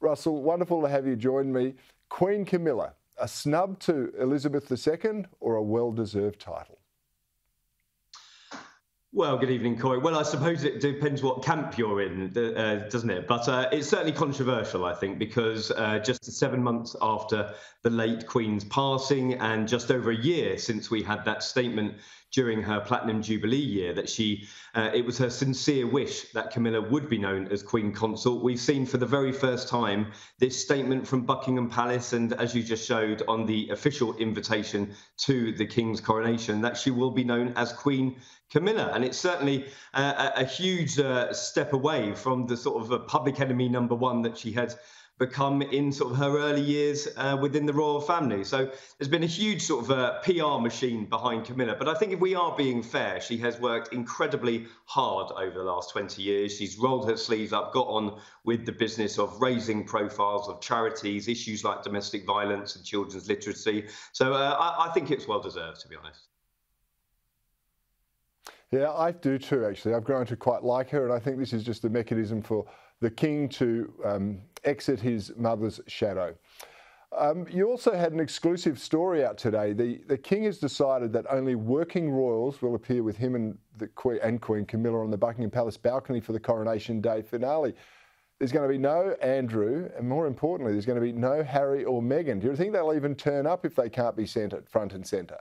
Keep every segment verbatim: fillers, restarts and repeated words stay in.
Russell, wonderful to have you join me. Queen Camilla, a snub to Elizabeth the Second or a well-deserved title? Well, good evening, Cory. Well, I suppose it depends what camp you're in, uh, doesn't it? But uh, it's certainly controversial, I think, because uh, just seven months after the late Queen's passing and just over a year since we had that statement during her Platinum Jubilee year that she, uh, it was her sincere wish that Camilla would be known as Queen Consort, we've seen for the very first time this statement from Buckingham Palace and, as you just showed, on the official invitation to the King's coronation, that she will be known as Queen Camilla. And it's certainly a, a huge uh, step away from the sort of a public enemy number one that she had become in sort of her early years uh, within the royal family. So there's been a huge sort of uh, P R machine behind Camilla. But I think if we are being fair, she has worked incredibly hard over the last twenty years. She's rolled her sleeves up, got on with the business of raising profiles of charities, issues like domestic violence and children's literacy. So uh, I, I think it's well deserved, to be honest. Yeah, I do too, actually. I've grown to quite like her, and I think this is just the mechanism for the king to um, exit his mother's shadow. Um, you also had an exclusive story out today. The, the king has decided that only working royals will appear with him and, the Queen, and Queen Camilla on the Buckingham Palace balcony for the Coronation Day finale. There's going to be no Andrew, and more importantly, there's going to be no Harry or Meghan. Do you think they'll even turn up if they can't be sent at front and centre?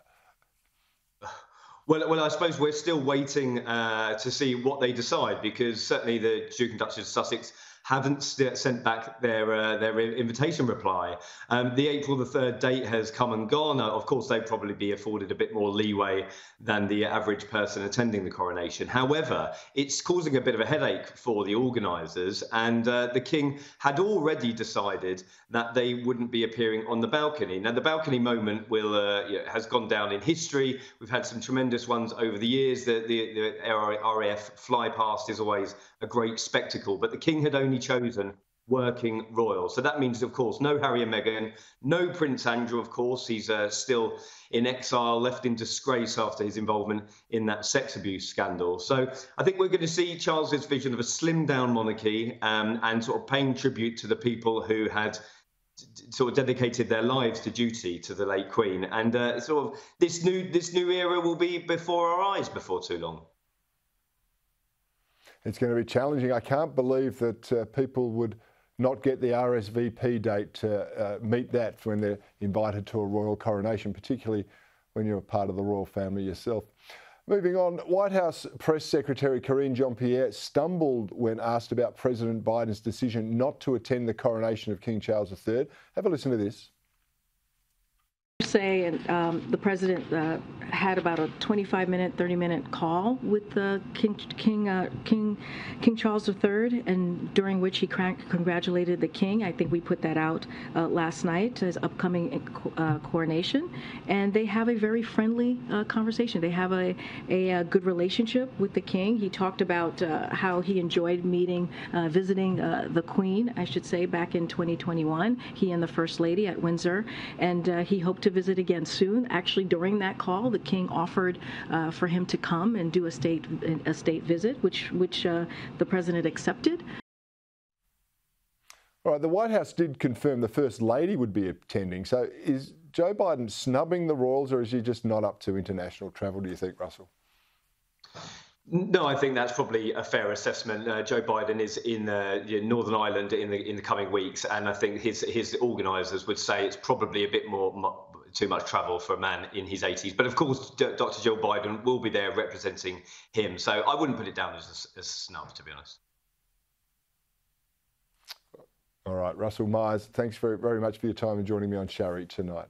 Well, well, I suppose we're still waiting uh, to see what they decide, because certainly the Duke and Duchess of Sussex haven't sent back their uh, their invitation reply. Um, the April the third date has come and gone. Of course, they'd probably be afforded a bit more leeway than the average person attending the coronation. However, it's causing a bit of a headache for the organisers, and uh, the King had already decided that they wouldn't be appearing on the balcony. Now, the balcony moment will uh, you know, has gone down in history. We've had some tremendous ones over the years. The, the, the R A F fly past is always a great spectacle, but the King had only chosen working royals. So that means, of course, no Harry and Meghan, no Prince Andrew, of course. He's uh, still in exile, left in disgrace after his involvement in that sex abuse scandal. So I think we're going to see Charles's vision of a slimmed-down monarchy um, and sort of paying tribute to the people who had sort of dedicated their lives to duty to the late Queen. And uh, sort of this new, this new era will be before our eyes before too long. It's going to be challenging. I can't believe that uh, people would not get the R S V P date to uh, meet that when they're invited to a royal coronation, particularly when you're a part of the royal family yourself. Moving on, White House Press Secretary Karine Jean-Pierre stumbled when asked about President Biden's decision not to attend the coronation of King Charles the Third. Have a listen to this. Say, and um, the president uh, had about a twenty-five minute, thirty minute call with uh, King King uh, King King Charles the Third, and during which he congratulated the king. I think we put that out uh, last night, his upcoming uh, coronation, and they have a very friendly uh, conversation. They have a, a a good relationship with the king. He talked about uh, how he enjoyed meeting, uh, visiting uh, the Queen, I should say, back in twenty twenty-one. He and the First Lady at Windsor, and uh, he hoped to visit again soon. Actually, during that call, the king offered uh, for him to come and do a state a state visit, which which uh, the president accepted. All right, the White House did confirm the First Lady would be attending. So, is Joe Biden snubbing the royals, or is he just not up to international travel, do you think, Russell? No, I think that's probably a fair assessment. Uh, Joe Biden is in uh, Northern Ireland in the in the coming weeks, and I think his his organisers would say it's probably a bit more too much travel for a man in his eighties. But of course, Doctor Joe Biden will be there representing him. So I wouldn't put it down as a, as a snub, to be honest. All right, Russell Myers, thanks very, very much for your time and joining me on Sharry tonight.